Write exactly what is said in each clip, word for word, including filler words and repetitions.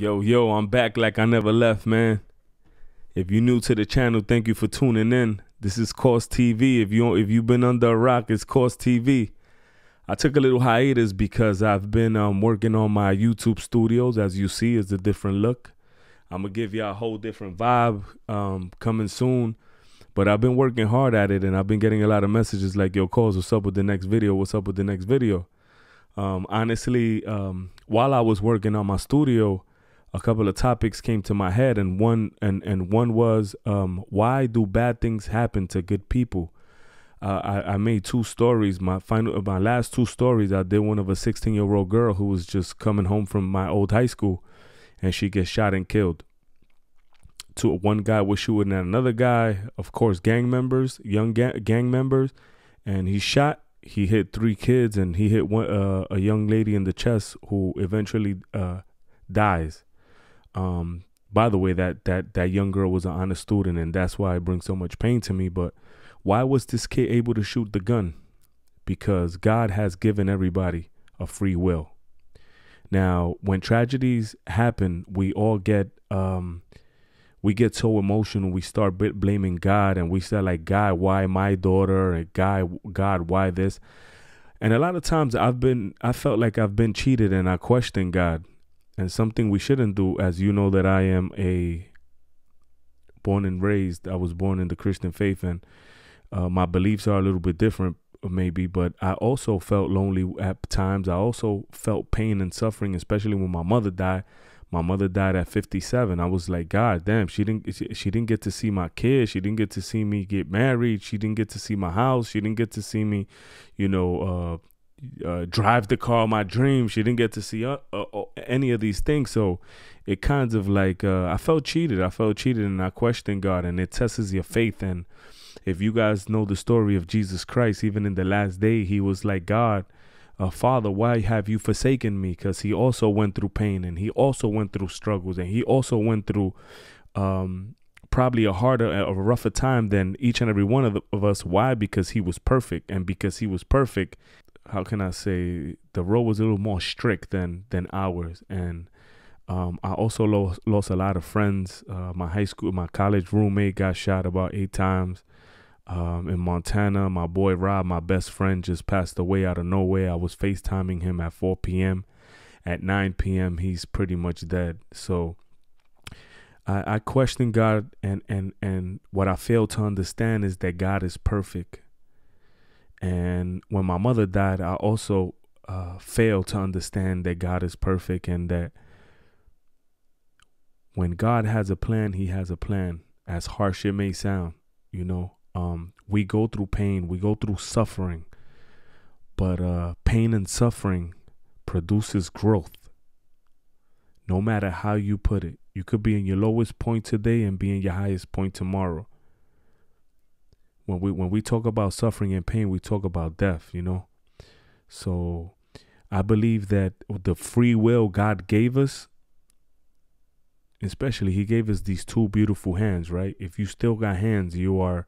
Yo, yo, I'm back like I never left, man. If you're new to the channel, thank you for tuning in. This is Cost T V. If you if you've been under a rock, it's Cost T V. I took a little hiatus because I've been um, working on my YouTube studios. As you see, it's a different look. I'm gonna give y'all a whole different vibe um, coming soon. But I've been working hard at it, and I've been getting a lot of messages like, yo, Cost, what's up with the next video? What's up with the next video? Um, honestly, um, while I was working on my studio, a couple of topics came to my head, and one and and one was um, why do bad things happen to good people? Uh, I, I made two stories. My final, my last two stories, I did one of a sixteen-year-old girl who was just coming home from my old high school, and she gets shot and killed. Two, one guy was shooting at another guy. Of course, gang members, young ga gang members, and he shot. He hit three kids, and he hit one uh, a young lady in the chest who eventually uh, dies. Um, by the way, that, that, that young girl was an honest student, and that's why it brings so much pain to me. But why was this kid able to shoot the gun? Because God has given everybody a free will. Now, when tragedies happen, we all get, um, we get so emotional. We start blaming God, and we say like, God, why my daughter? And God, God, why this? And a lot of times I've been, I felt like I've been cheated, and I questioned God. And something we shouldn't do, as you know that I am a born and raised, I was born in the Christian faith, and uh, my beliefs are a little bit different maybe, but I also felt lonely at times. I also felt pain and suffering, especially when my mother died. My mother died at fifty-seven. I was like, God damn, she didn't, she, she didn't get to see my kids. She didn't get to see me get married. She didn't get to see my house. She didn't get to see me, you know, uh, Uh, drive the car my dream. She didn't get to see uh, uh, uh, any of these things. So it kind of like uh, I felt cheated. I felt cheated and I questioned God, and it tests your faith. And if you guys know the story of Jesus Christ, even in the last day, he was like, God, uh, Father, why have you forsaken me? Because he also went through pain, and he also went through struggles, and he also went through um, probably a harder, a rougher time than each and every one of, the, of us. Why? Because he was perfect. And because he was perfect, how can I say, the road was a little more strict than than ours. And um, I also lost, lost a lot of friends. Uh, my high school, my college roommate got shot about eight times um, in Montana. My boy Rob, my best friend, just passed away out of nowhere. I was FaceTiming him at four P M At nine P M, he's pretty much dead. So I, I question God, and, and, and what I fail to understand is that God is perfect. And when my mother died, I also uh, failed to understand that God is perfect, and that when God has a plan, he has a plan, as harsh it may sound. You know, um, we go through pain, we go through suffering, but uh, pain and suffering produces growth. No matter how you put it, you could be in your lowest point today and be in your highest point tomorrow. When we, when we talk about suffering and pain, we talk about death, you know. So I believe that the free will God gave us, especially he gave us these two beautiful hands, right? If you still got hands, you are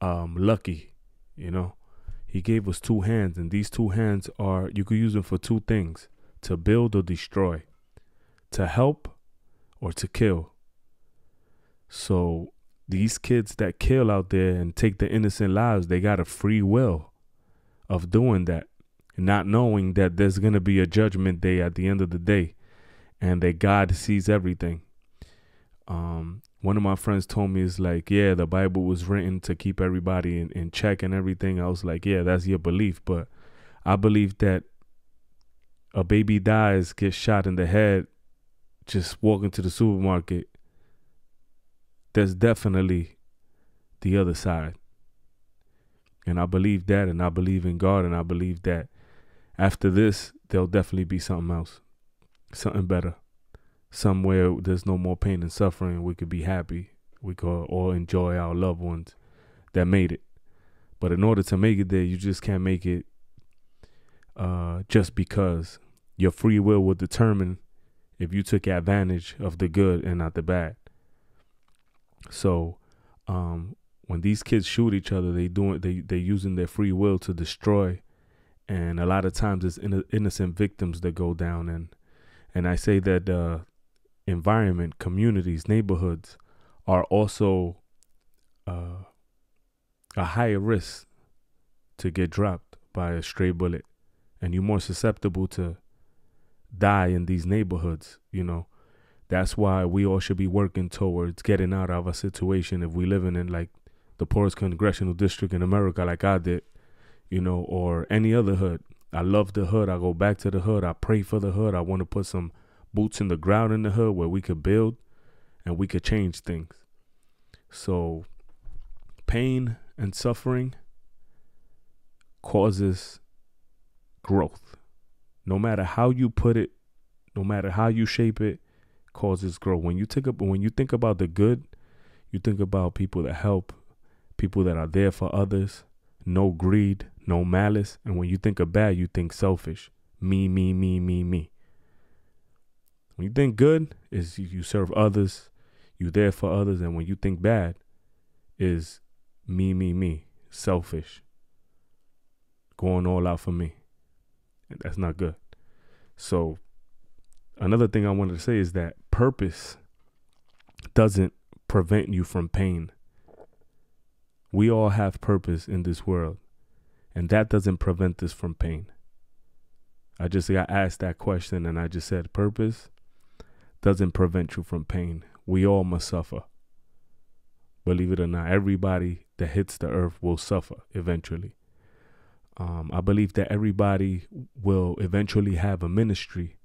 um, lucky, you know. He gave us two hands, and these two hands are, you could use them for two things, to build or destroy, to help or to kill. So these kids that kill out there and take the innocent lives, they got a free will of doing that, not knowing that there's going to be a judgment day at the end of the day, and that God sees everything. Um, one of my friends told me, it's like, yeah, the Bible was written to keep everybody in, in check and everything. I was like, yeah, that's your belief. But I believe that a baby dies, gets shot in the head, just walking to the supermarket. There's definitely the other side. And I believe that, and I believe in God, and I believe that after this, there'll definitely be something else, something better, somewhere there's no more pain and suffering. We could be happy. We could all enjoy our loved ones that made it. But in order to make it there, you just can't make it uh, just because. Your free will will determine if you took advantage of the good and not the bad. So um, when these kids shoot each other, they doing they they're using their free will to destroy, and a lot of times it's inno innocent victims that go down. And and I say that uh, environment, communities, neighborhoods are also uh, a higher risk to get dropped by a stray bullet. And you're more susceptible to die in these neighborhoods, you know. That's why we all should be working towards getting out of a situation if we living in like the poorest congressional district in America like I did, you know, or any other hood. I love the hood. I go back to the hood. I pray for the hood. I want to put some boots in the ground in the hood where we could build and we could change things. So pain and suffering causes growth. No matter how you put it, no matter how you shape it, causes growth. When you take up, when you think about the good, you think about people that help, people that are there for others, no greed, no malice. And when you think of bad, you think selfish. Me, me, me, me, me. When you think good, is you serve others, you there for others. And when you think bad, is me, me, me, selfish, going all out for me. And that's not good. So another thing I wanted to say is that purpose doesn't prevent you from pain. We all have purpose in this world, and that doesn't prevent us from pain. I just got asked that question, and I just said purpose doesn't prevent you from pain. We all must suffer. Believe it or not, everybody that hits the earth will suffer eventually. Um, I believe that everybody will eventually have a ministry.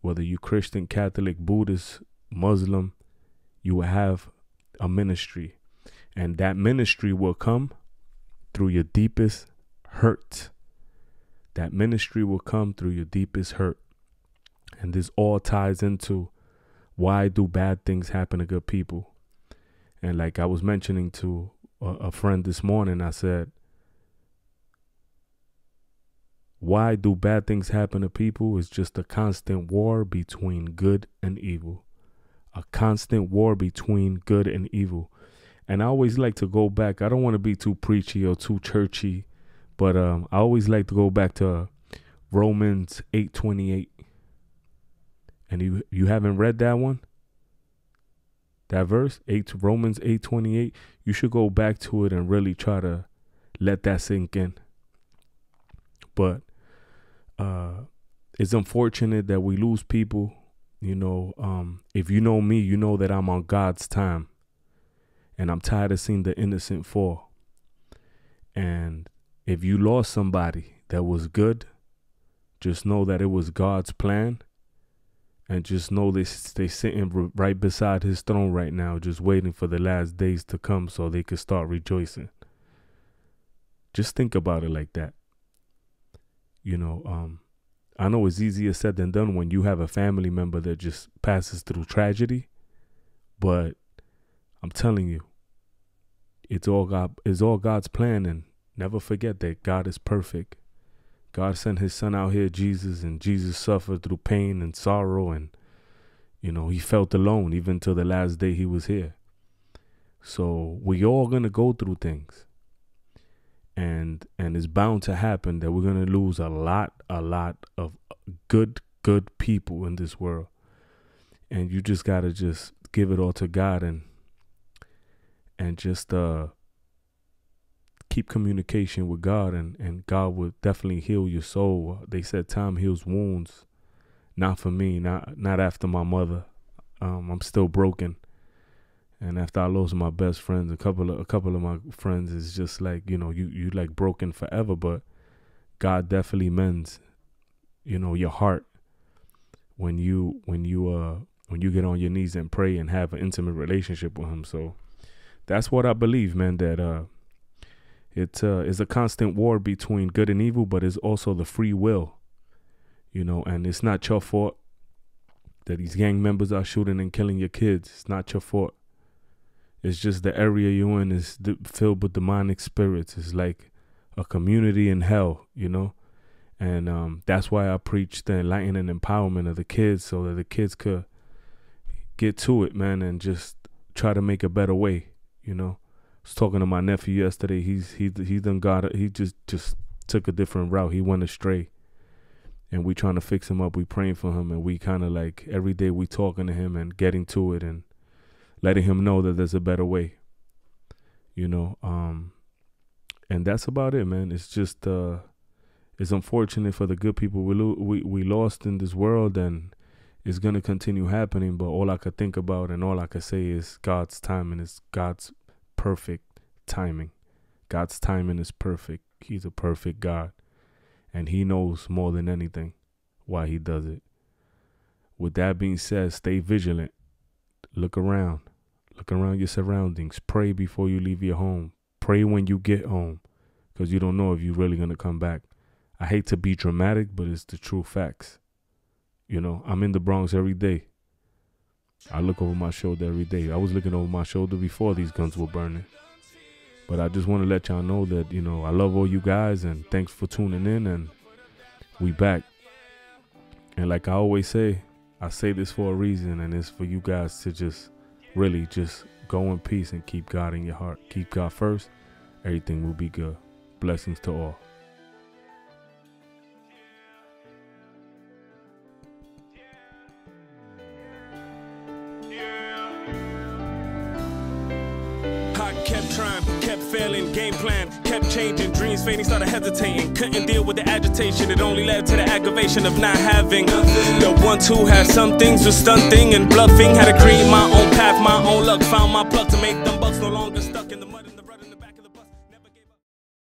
Whether you Christian, Catholic, Buddhist, Muslim, you will have a ministry. And that ministry will come through your deepest hurt. That ministry will come through your deepest hurt. And this all ties into why do bad things happen to good people? And like I was mentioning to a, a friend this morning, I said, why do bad things happen to people is just a constant war between good and evil. A constant war between good and evil. And I always like to go back. I don't want to be too preachy or too churchy, but um, I always like to go back to Romans eight twenty-eight. And you, you haven't read that one? That verse, eight, Romans eight twenty-eight. You should go back to it and really try to let that sink in. But Uh, it's unfortunate that we lose people, you know. Um, if you know me, you know that I'm on God's time, and I'm tired of seeing the innocent fall. And if you lost somebody that was good, just know that it was God's plan, and just know they they sitting right beside His throne right now, just waiting for the last days to come so they could start rejoicing. Just think about it like that. You know, um, I know it's easier said than done when you have a family member that just passes through tragedy. But I'm telling you, it's all God, it's all God's plan. And never forget that God is perfect. God sent His son out here, Jesus, and Jesus suffered through pain and sorrow. And, you know, He felt alone even till the last day He was here. So we all going to go through things. And and it's bound to happen that we're going to lose a lot, a lot of good, good people in this world. And you just got to just give it all to God and and just uh, keep communication with God. And, and God will definitely heal your soul. They said time heals wounds. Not for me, not, not after my mother. Um, I'm still broken. And after I lost my best friends, a couple of a couple of my friends, is just like, you know, you you like broken forever, but God definitely mends, you know, your heart when you when you uh when you get on your knees and pray and have an intimate relationship with Him. So that's what I believe, man. That uh, it uh, is a constant war between good and evil, but it's also the free will, you know, and it's not your fault that these gang members are shooting and killing your kids. It's not your fault. It's just the area you're in is filled with demonic spirits. It's like a community in hell, you know. And um, that's why I preach the enlightenment and empowerment of the kids, so that the kids could get to it, man, and just try to make a better way, you know. I was talking to my nephew yesterday. He's he he done got it. He just just took a different route. He went astray, and we trying to fix him up. We praying for him, and we kind of like every day we talking to him and getting to it and letting him know that there's a better way, you know. Um, and that's about it, man. It's just uh, it's unfortunate for the good people we lo we we lost in this world, and it's gonna continue happening. But all I could think about and all I could say is God's timing is God's perfect timing. God's timing is perfect. He's a perfect God. And he knows more than anything why he does it. With that being said, stay vigilant. Look around. Look around your surroundings. Pray before you leave your home. Pray when you get home, because you don't know if you're really going to come back. I hate to be dramatic, but it's the true facts. You know, I'm in the Bronx every day. I look over my shoulder every day. I was looking over my shoulder before these guns were burning. But I just want to let y'all know that, you know, I love all you guys, and thanks for tuning in, and we back. And like I always say, I say this for a reason, and it's for you guys to just really just go in peace and keep God in your heart. Keep God first. Everything will be good. Blessings to all. Kept trying, kept failing, game plan, kept changing, dreams fading, started hesitating, couldn't deal with the agitation, it only led to the aggravation of not having nothing. The ones who had some things was stunting and bluffing, had to create my own path, my own luck, found my pluck to make them bucks no longer stuck.